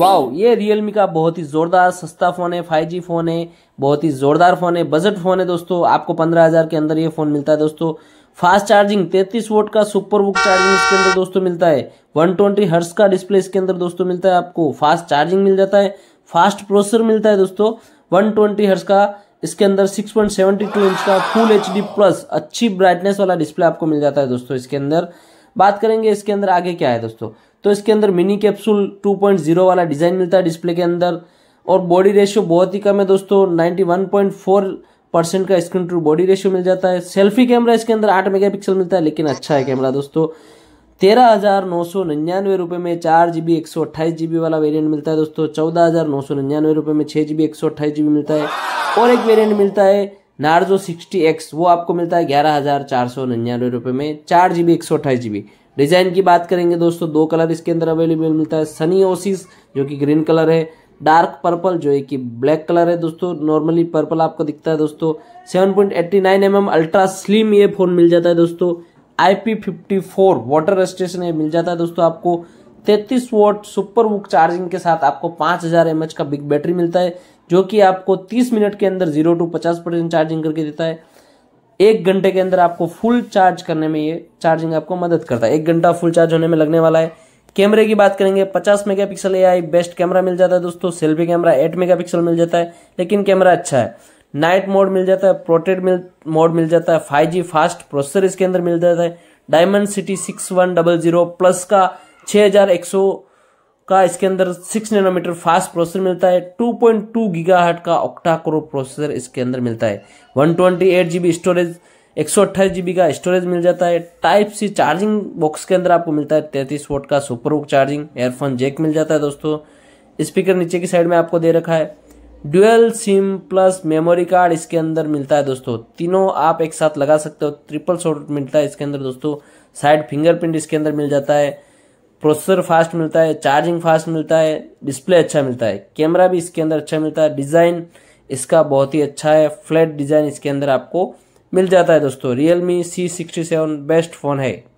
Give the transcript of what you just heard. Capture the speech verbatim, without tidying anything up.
Wow, ये Realme का बहुत ही जोरदार सस्ता फोन है, फाइव जी फोन है, बहुत ही जोरदार फोन है, बजट फोन है दोस्तों। आपको पंद्रह हजार के अंदर ये फोन मिलता है दोस्तों। फास्ट चार्जिंग तैंतीस वोट का सुपर बुक चार्जिंग इसके अंदर दोस्तों मिलता है। वन ट्वेंटी हर्ट्ज का डिस्प्ले इसके अंदर दोस्तों मिलता है आपको। फास्ट चार्जिंग मिल जाता है, फास्ट प्रोसेसर मिलता है दोस्तों। वन ट्वेंटी हर्ट्ज का इसके अंदर six point seven two inch का फुल एचडी प्लस अच्छी ब्राइटनेस वाला डिस्प्ले आपको मिल जाता है दोस्तों इसके अंदर। बात करेंगे इसके अंदर आगे क्या है दोस्तों, तो इसके अंदर mini capsule two point zero वाला डिजाइन मिलता है डिस्प्ले के अंदर। और बॉडी रेशियो बहुत ही कम है दोस्तों, ninety one point four percent का स्क्रीन टू बॉडी रेशियो मिल जाता है। सेल्फी कैमरा इसके अंदर आठ मेगापिक्सल मिलता है, लेकिन अच्छा है कैमरा दोस्तों। तेरह हजार नौ सौ निन्यानवे रुपये में चार जीबी एक सौ अट्ठाईस जीबी वाला वेरियंट मिलता है दोस्तों। चौदह हजार नौ सौ निन्यानवे रुपये में छः जीबी एक सौ अट्ठाईस जीबी मिलता है। और एक वेरियंट मिलता है नार्जो सिक्सटी एक्स, वो आपको मिलता है ग्यारह हजार चार सौ निन्यानवे रुपये में चार जीबी एक सौ अट्ठाईस जीबी। डिजाइन की बात करेंगे दोस्तों, दो कलर इसके अंदर अवेलेबल मिलता है। सनी ओसिस जो कि ग्रीन कलर है, डार्क पर्पल जो है कि ब्लैक कलर है दोस्तों। नॉर्मली पर्पल आपको दिखता है दोस्तों। Seven point eight nine M M ultra slim ये फोन मिल जाता है दोस्तों। I P fifty four water resistance ये मिल जाता है दोस्तों आपको। तैंतीस वॉट सुपर बुक चार्जिंग के साथ आपको पाँच हजार एम एच का बिग बैटरी मिलता है, जो कि आपको तीस मिनट के अंदर जीरो टू पचास परसेंट चार्जिंग करके देता है। एक घंटे के अंदर आपको फुल चार्ज करने में ये चार्जिंग आपको मदद करता है। एक घंटा फुल चार्ज होने में लगने वाला है। कैमरे की बात करेंगे, पचास मेगापिक्सल एआई बेस्ट कैमरा मिल जाता है दोस्तों। सेल्फी कैमरा आठ मेगापिक्सल मिल जाता है, लेकिन कैमरा अच्छा है। नाइट मोड मिल जाता है, प्रोटेक्ट मोड मिल जाता है। फाइव जी फास्ट प्रोसेसर इसके अंदर मिल जाता है। Dimensity six one double zero plus का छः हजार एक सौ का इसके अंदर सिक्स नैनोमीटर फास्ट प्रोसेसर मिलता है। टू पॉइंट टू गीगाहर्ट्ज का ऑक्टा कोर प्रोसेसर इसके अंदर मिलता है। One twenty eight GB storage, एक सौ अट्ठाईस जीबी का स्टोरेज मिल जाता है। टाइप सी चार्जिंग बॉक्स के अंदर आपको मिलता है तैंतीस वोट का super VOOC charging. Earphone jack मिल जाता है दोस्तों। स्पीकर नीचे की साइड में आपको दे रखा है। Dual SIM plus memory card इसके अंदर मिलता है दोस्तों। तीनों आप एक साथ लगा सकते हो। ट्रिपल शॉट मिलता है इसके अंदर दोस्तों। साइड फिंगरप्रिंट इसके अंदर मिल जाता है। प्रोसेसर फास्ट मिलता है, चार्जिंग फास्ट मिलता है, डिस्प्ले अच्छा मिलता है, कैमरा भी इसके अंदर अच्छा मिलता है। डिज़ाइन इसका बहुत ही अच्छा है, फ्लैट डिज़ाइन इसके अंदर आपको मिल जाता है दोस्तों। Realme C sixty seven best phone है।